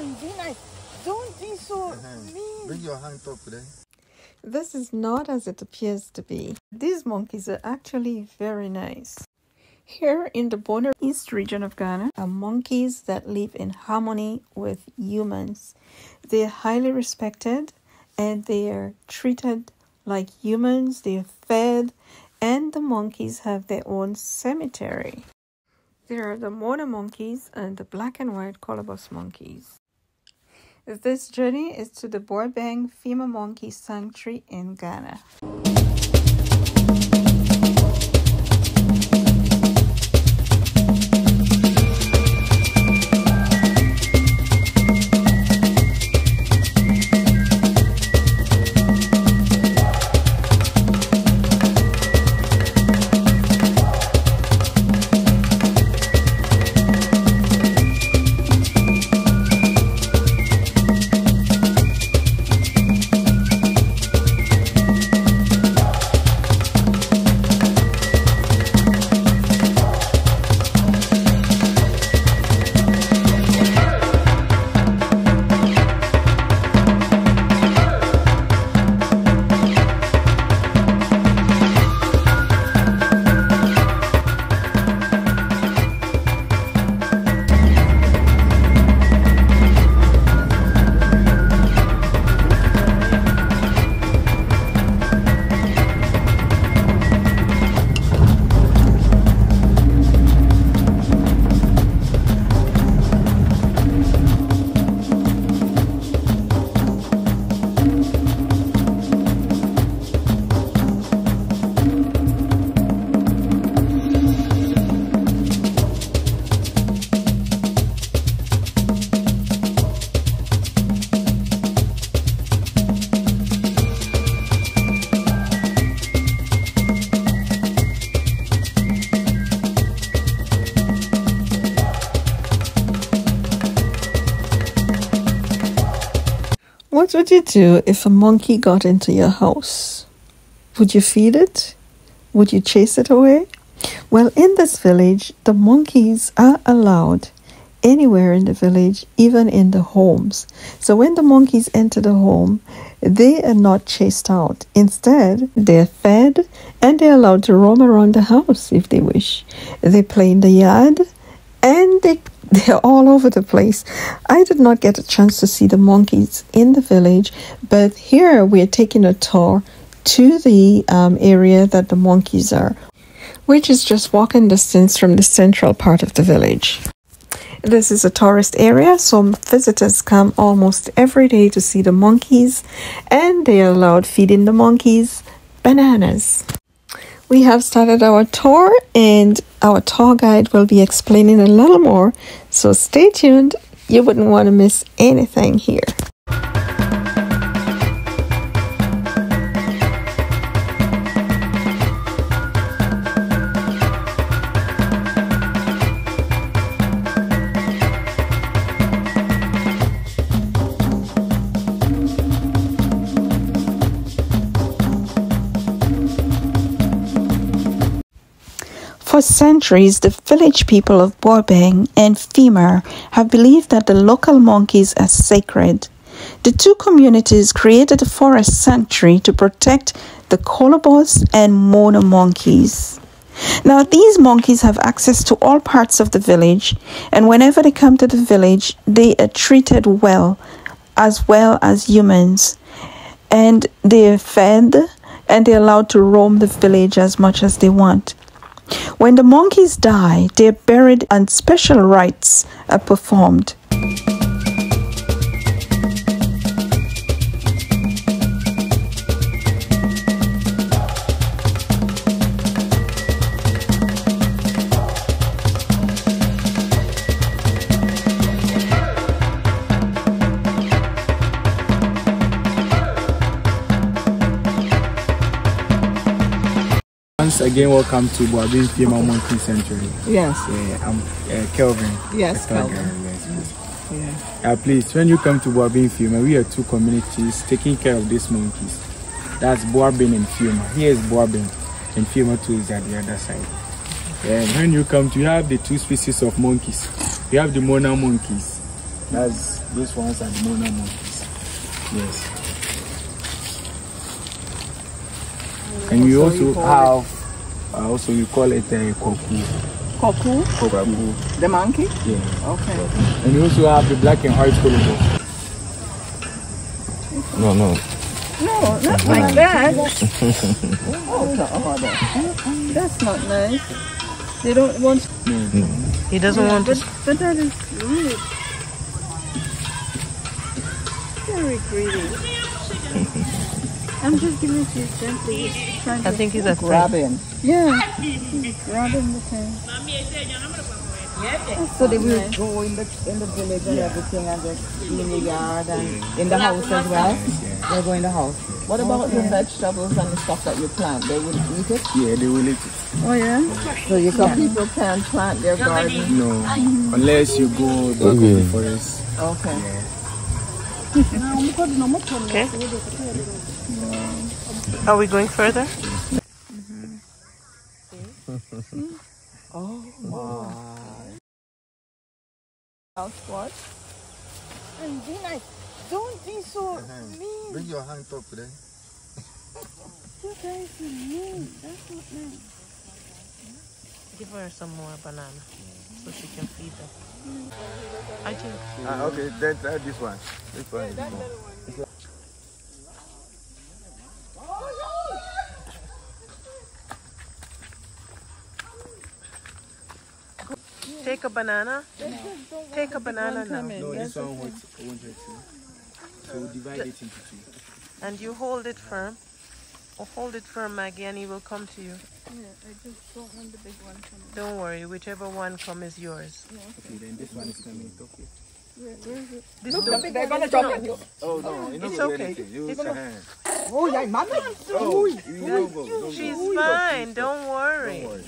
and then I don't think so. Mean. Bring your hand up there. This is not as it appears to be. These monkeys are actually very nice. Here in the Borno East region of Ghana are monkeys that live in harmony with humans. They are highly respected and they are treated like humans. They are fed, and the monkeys have their own cemetery. There are the Mona monkeys and the black and white Colobus monkeys. This journey is to the Boabeng Fiema Monkey Sanctuary in Ghana. What would you do if a monkey got into your house? Would you feed it? Would you chase it away? Well, in this village, the monkeys are allowed anywhere in the village, even in the homes. So when the monkeys enter the home, they are not chased out. Instead, they're fed and they're allowed to roam around the house if they wish. They play in the yard and they're all over the place. I did not get a chance to see the monkeys in the village, but here we're taking a tour to the area that the monkeys are, which is just walking distance from the central part of the village. This is a tourist area, so visitors come almost every day to see the monkeys, and they are allowed feeding the monkeys bananas. We have started our tour and our tour guide will be explaining a little more, so stay tuned. You wouldn't want to miss anything here. For centuries, the village people of Boabeng and Fiema have believed that the local monkeys are sacred. The two communities created a forest sanctuary to protect the Colobus and Mona monkeys. Now, these monkeys have access to all parts of the village, and whenever they come to the village, they are treated well as humans, and they are fed and they are allowed to roam the village as much as they want. When the monkeys die, they are buried and special rites are performed. Once again, welcome to Boabeng Fiema Monkey Sanctuary. Yes. I'm Kelvin. Yes, Kelvin. Yes, please. Yeah. Please, when you come to Boabeng Fiema, we are two communities taking care of these monkeys. That's Boabeng and Fiema. Here is Boabeng, and Fiema too is at the other side. When you come, you have the two species of monkeys. You have the Mona monkeys, That's those ones are the Mona monkeys. Yes. And you also have you call it a koku. Koku? Koku. The monkey? Yeah. Okay. Koku. And you also have the black and white colobus. No, no. No, not like that. Oh, that's not nice. They don't want... No. He doesn't want it. But that is rude. Very greedy. I'm just giving it to you gently. I think he's afraid. Grabbing. Yeah, he's grabbing the thing. So they will go in the village and everything, and just in the yard and in the house as well. They'll go in the house. What about the vegetables and the stuff that you plant? They will eat it? Yeah, they will eat it. Oh yeah? So you can people can plant their garden? No, unless you go back to the forest. Okay. Yeah. Okay. Are we going further? Mm-hmm. Oh, wow. What? And then I don't be so mean. Bring your hand up there. You guys are mean. That's not nice. Give her some more banana so she can feed them. I think. Okay, then try this one. This one. Yeah, is more. Take a banana. No. Take a banana now. No, this one won't hurt you. So divide it into two. And you hold it firm. Or hold it firm, Maggie, and he will come to you. Yeah, I just don't want the big one coming. Don't worry, whichever one comes is yours. Yeah, okay. Then this one is coming. Okay. Where is it? This look, they're going to jump at you. Oh, no. It's okay. It's okay. Oh, yeah, mama. Oh, she's fine. Don't worry. Don't worry.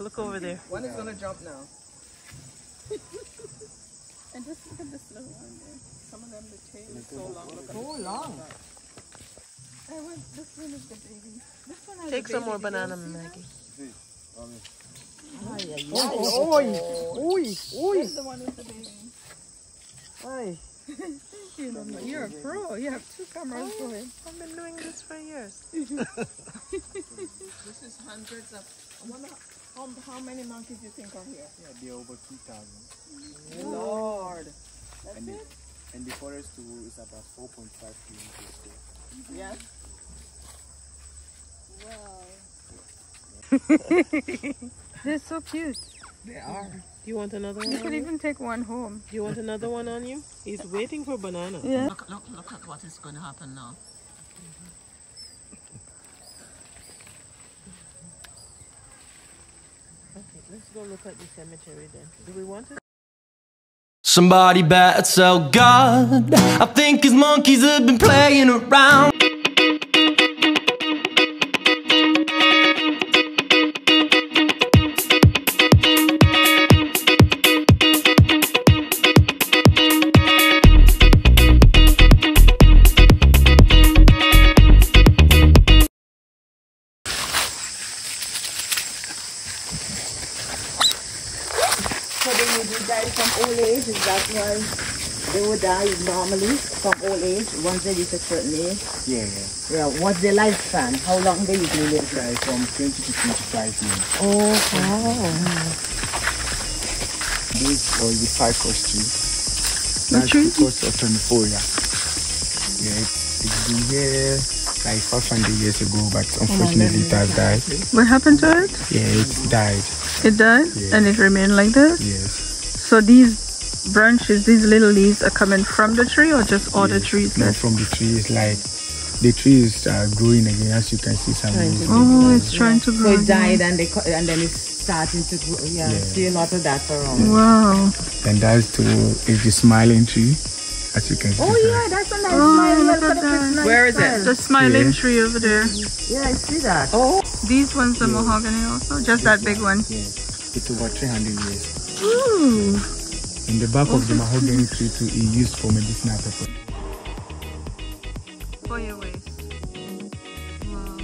Look over there. One is going to jump now. And just look at this little one there. Some of them, the tail is so long. So long. This one is the baby. This one has take some more banana, Maggie. This is the one with the baby. You're a pro. You have two cameras going. I've been doing this for years. This is hundreds of... I wonder how many monkeys you think are here? Yeah, they're over 2,000. Oh, Lord. That's and it? And the forest too is about 4.5 kilometers square. Mm-hmm. Yes. Wow. They're so cute. They are. Do you want another one? You could even take one home. Do you want another one on you? He's waiting for banana. Yeah. Look at what is going to happen now. Let's go look at the cemetery then. Do we want it? Somebody better tell God. I think his monkeys have been playing around. They would die normally from old age once they reach a certain age. Yeah. What's their lifespan? How long they usually live? Right, from 20 to 25 years. Oh, wow. This was the ficus tree. That's the ficus of 24, yeah. It's been here like 500 years ago, but unfortunately it has died. What happened to it? Yeah, it died. It died? Yeah. And it remained like that? Yes. So these branches, these little leaves are coming from the tree or just all the trees? No, from the trees. Like the trees are growing again, as you can see. It's trying to grow. So it died and then it's starting to grow. Yeah, see a lot of that around. Wow. And that's too is the smiling tree, as you can see. That's a nice smiling. Look at that. Where is it? The smiling tree over there. Yeah, I see that. These ones are mahogany also, just that big one. Yeah. it over 300 years. Ooh. And the bark of the mahogany tree too is used for medicinal purposes. For your waist. Wow.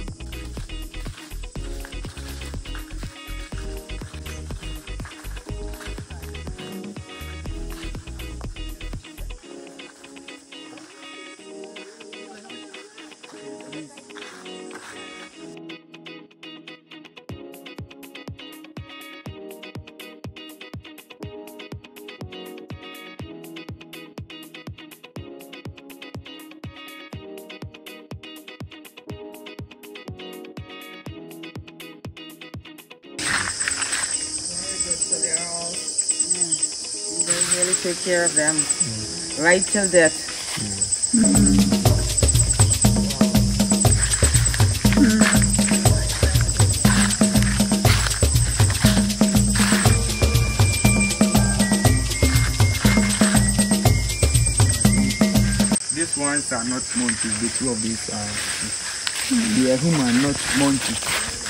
Really take care of them right till death. These ones are not monkeys, the two of these are they are human, not monkeys.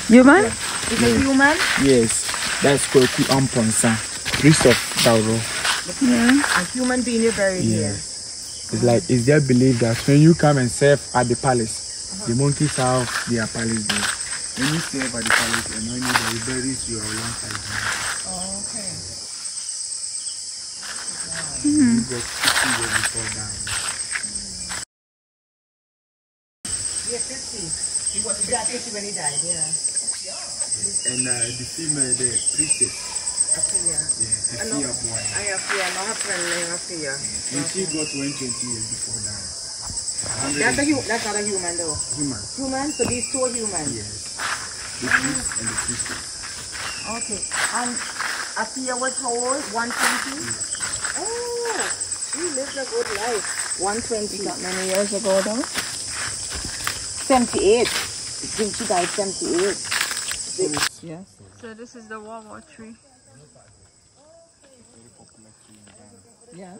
Human? Yeah. Is it human? Yes, that's called the Amponsan, priest of Dauro. A human being is buried here. It's like it's their belief that when you come and serve at the palace, the monkeys have their palace there. When you serve at the palace and when you bury you are alongside them. Oh, okay. You got 50 years before down. Yeah, 50. He was 50 when he died, yeah. And the female there, priestess. Afia. Yeah, Afia boy. Afia. And she got 120 years before that. That's not a human though. Human. Human? So these two are human? Yes. The priest and the priestess. Okay. And Afia was how old? 120? Yeah. Oh, she lived a good life. 120 not many years ago though. 78. Didn't she die 78? Yes. So this is the wawa tree. Yeah.